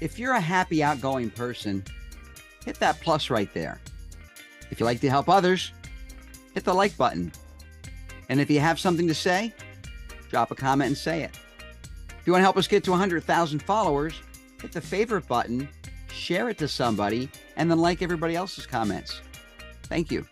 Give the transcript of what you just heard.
If you're a happy, outgoing person, hit that plus right there. If you like to help others, hit the like button. And if you have something to say, drop a comment and say it. If you want to help us get to 100,000 followers, hit the favorite button, share it to somebody, and then like everybody else's comments. Thank you.